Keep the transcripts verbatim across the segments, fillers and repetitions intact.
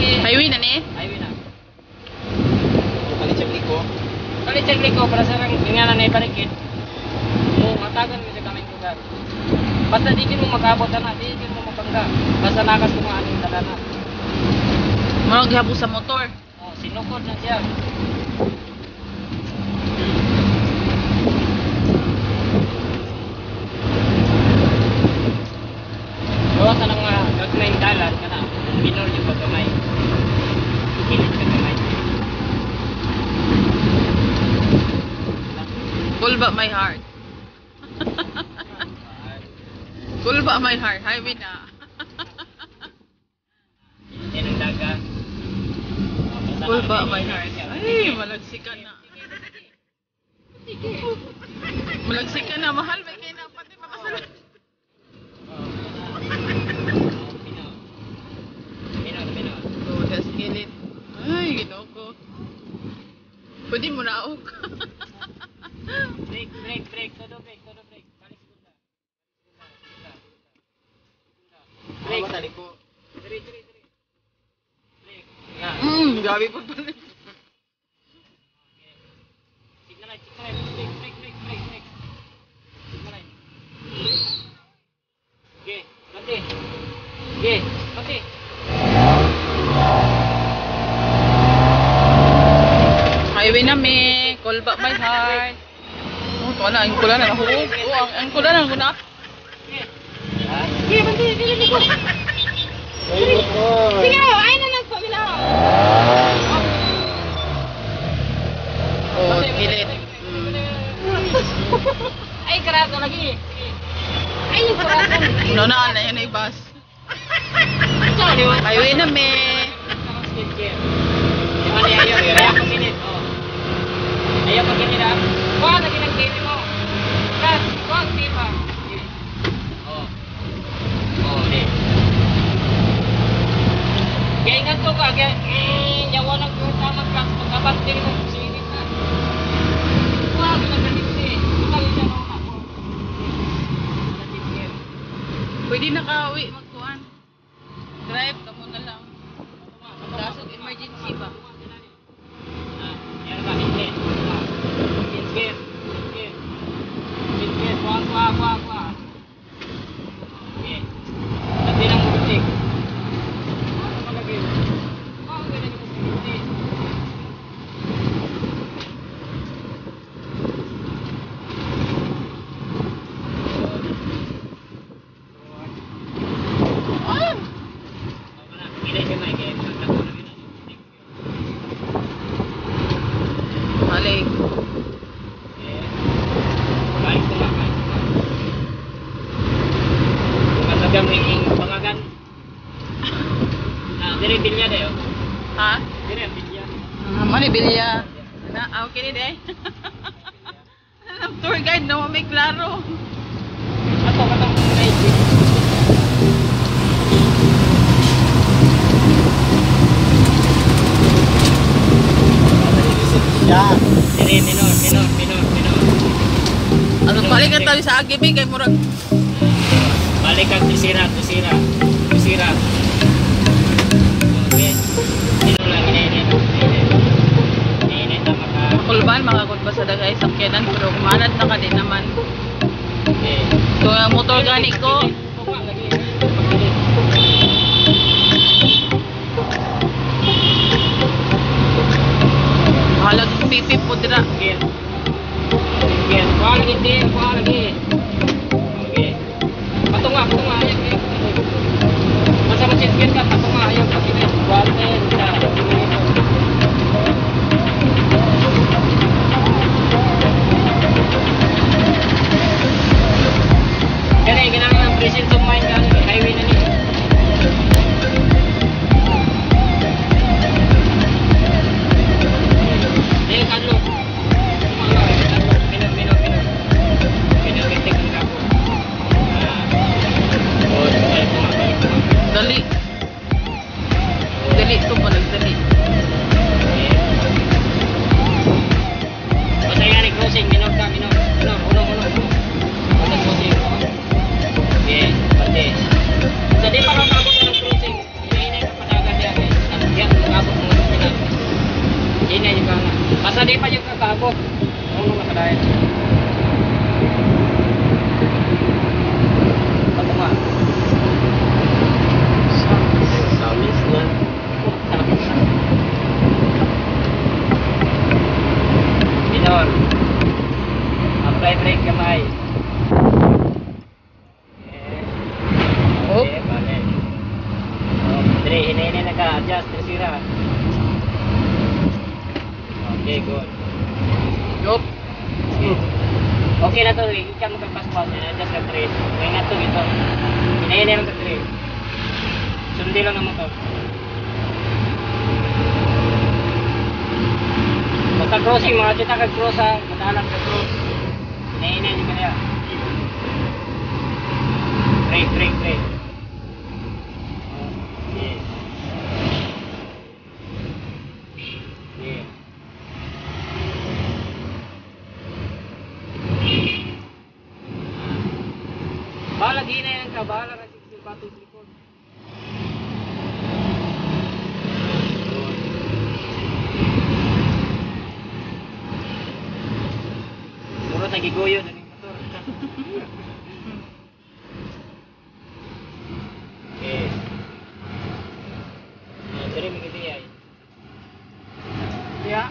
Highway na ni? Highway na. Kalitsyag liko. Kalitsyag liko para sa ringanan na iparikit. Mo matagan mo sa kaming lugar. Basta di kin mo makaabot na, di kin mo mabangga. Basta nakas kung ano yung dalanan. Marang gihapon sa motor. Oh, sinukod na siya. Doon sa nga gagmayang dalan ka na, minor yung pagkamay. Hilit ka kamay. Cool ba my heart? Cool ba my heart? Highway na. Yan ang dagan. Cool ba my heart? Ay, malagsikan na. Malagsikan na, mahal. May kayo na, pati makasalan. Pwede mo na ako. Break, break, break. Todo break, todo break. Balik sila. Break. Break. Break, break, break. Break. Mmm, gabi po balik. Signalize, signalize. Break, break, break, break, break. Signalize. Okay, pati. Okay, pati. Highway na me, call back my heart. Oh, ito na, ang kula na. Oo, oh, ang kula na, ang kula. Sige, pati, pili ko. Sige, ayun na lang po, bila ko. Oh, pilit. Ay, karato lagi. Ay, yung karato. No, na, na, yun ay bus. Highway na me. Ano yan yun, kaya ako minit. Ayaw ka ginirap. Kuha na ginag-game mo. Plus, kuha ang team ha. Oo. Oo, ulit. Kaya ingat ko ka. Kaya, eh, yawa lang yung tamang class. Pagkabang din mo, sinit na. Kuha ka ginag-game siya. Tutali siya naman ako. Pwede naka-uwi magkuhan. Drive ka muna lang. Dasog emergency ba? Wah, wah, wah. Okay. Tapi nang butik. Apa lagi? Kau ada di butik. Ah. Apa nak? Kita kena game tak boleh lagi nak butik. Balik. Dari bilya deh, ha? Dari bilya. Mana bilya? Nah, okay ni deh. Tour guide, no, may klaro. Ato katang naiti. Ya, dari minor, minor, minor, minor. Ato balik kat tadi sa A G B kay murag. Balik kat kusira, kusira, kusira. Kulban, makakutbasa na guys ang kenan pero kumanad na ka din naman. So ang motor gani ko halag pipi po dira. Kuha lagi din, kuha lagi. Patunga, patunga ayaw masa machitkin ka, patunga ayaw water, Kaya ginagawa ng presyo abot. Ano naman sa dahil? Ano nga? Samis na. Minor. Apply brake kamay. Okay, bale. Dre, hini-hini naka-adjust. Dre sira. Okay, good. Yup. Okay. Okay na to. Ika mo kagpaspas. Adjust ka three. Okay nga to. Ito. Hinayin na lang ka three. Sundi lang naman to. Magka-crossing. Mga kita kag-cross ha. Matalang kag-cross. Hinayin na yung kanya. Break, break, break. Okay. Okay. Bahala, di na yan ka. Bahala kasi kasi batong likod. Puro nagigoyo na yung motor. Okay. Sorry, may ganda yan. Kaya?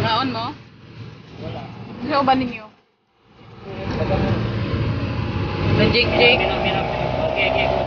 Naon mo? Wala. Saan ba ninyo? Magic Jake. Okay, okay.